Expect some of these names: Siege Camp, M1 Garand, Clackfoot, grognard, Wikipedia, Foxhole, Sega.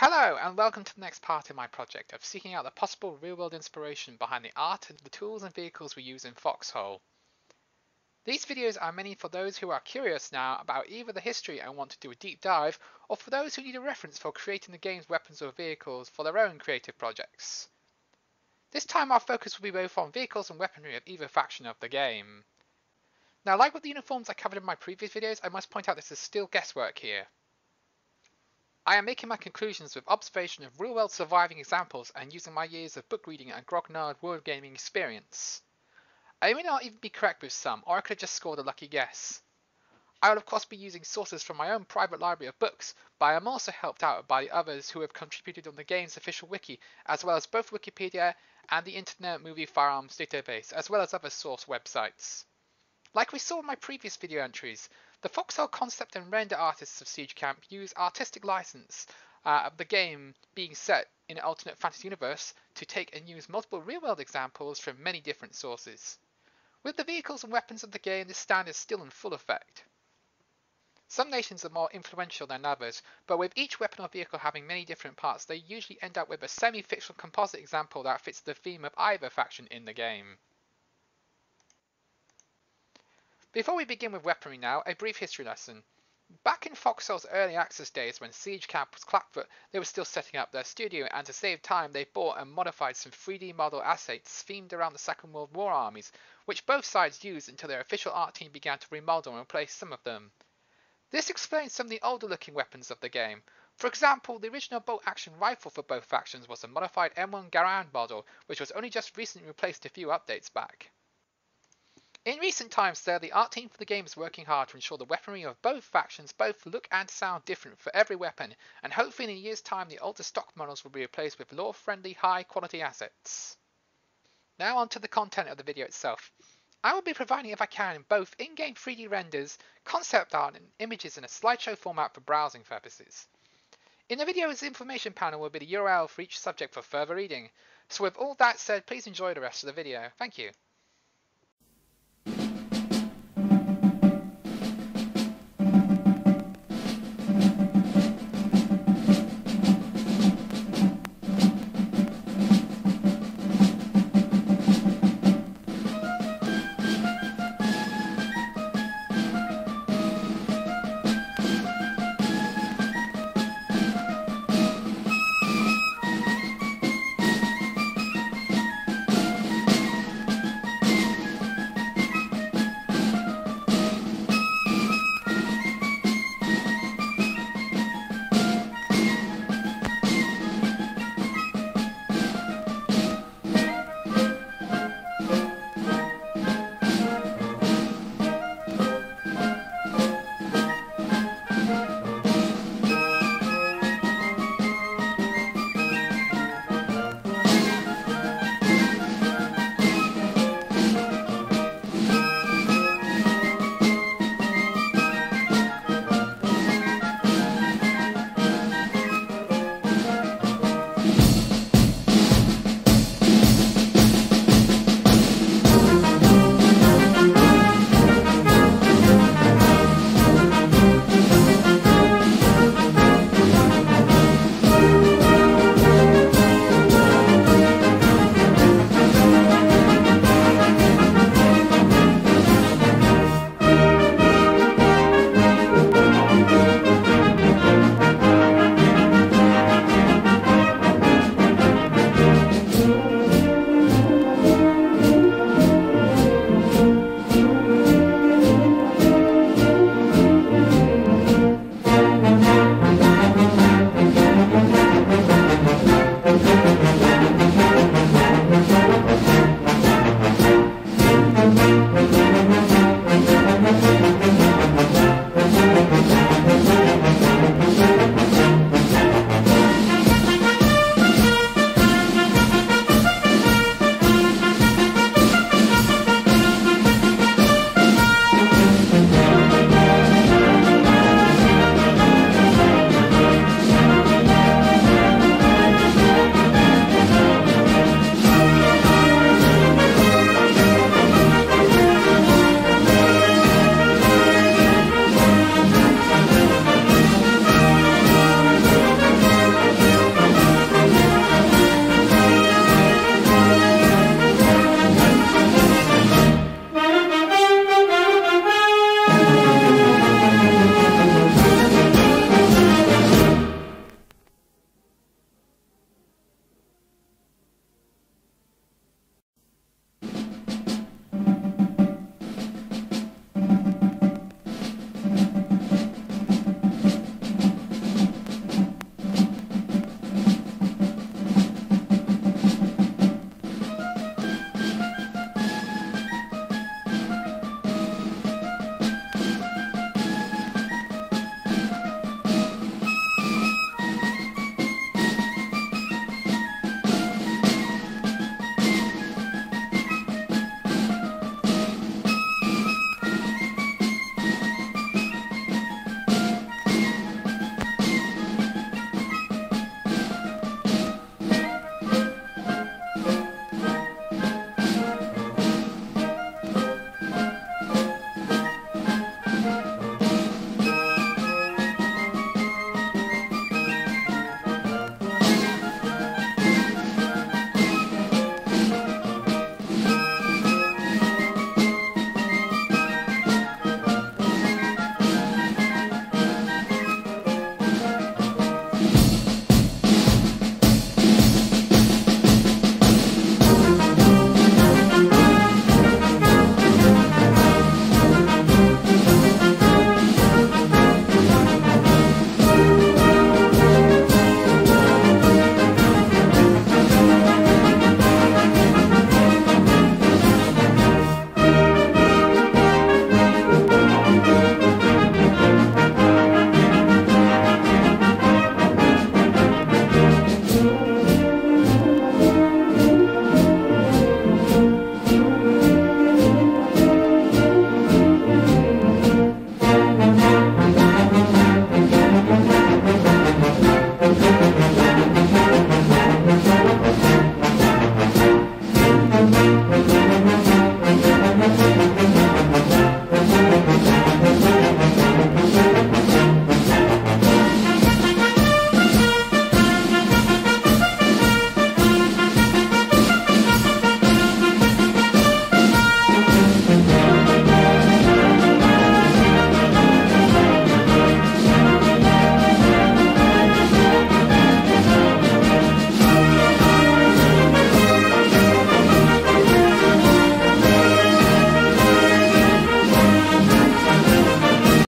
Hello and welcome to the next part in my project of seeking out the possible real-world inspiration behind the art and the tools and vehicles we use in Foxhole. These videos are meant for those who are curious now about either the history and want to do a deep dive, or for those who need a reference for creating the game's weapons or vehicles for their own creative projects. This time our focus will be both on vehicles and weaponry of either faction of the game. Now, like with the uniforms I covered in my previous videos, I must point out this is still guesswork here. I am making my conclusions with observation of real-world surviving examples and using my years of book reading and grognard world gaming experience. I may not even be correct with some, or I could have just scored a lucky guess. I will of course be using sources from my own private library of books, but I am also helped out by the others who have contributed on the game's official wiki, as well as both Wikipedia and the Internet Movie Firearms Database, as well as other source websites. Like we saw in my previous video entries, the Foxhole concept and render artists of Siege Camp use artistic license of the game being set in an alternate fantasy universe to take and use multiple real-world examples from many different sources. With the vehicles and weapons of the game, this standard is still in full effect. Some nations are more influential than others, but with each weapon or vehicle having many different parts, they usually end up with a semi-fictional composite example that fits the theme of either faction in the game. Before we begin with weaponry now, a brief history lesson. Back in Foxhole's early access days when Siege Camp was Clackfoot, they were still setting up their studio, and to save time they bought and modified some 3D model assets themed around the Second World War armies, which both sides used until their official art team began to remodel and replace some of them. This explains some of the older looking weapons of the game. For example, the original bolt-action rifle for both factions was a modified M1 Garand model, which was only just recently replaced a few updates back. In recent times though, the art team for the game is working hard to ensure the weaponry of both factions both look and sound different for every weapon, and hopefully in a year's time the older stock models will be replaced with lore-friendly, high-quality assets. Now on to the content of the video itself. I will be providing, if I can, both in-game 3D renders, concept art and images in a slideshow format for browsing purposes. In the video's information panel will be the URL for each subject for further reading. So with all that said, please enjoy the rest of the video. Thank you.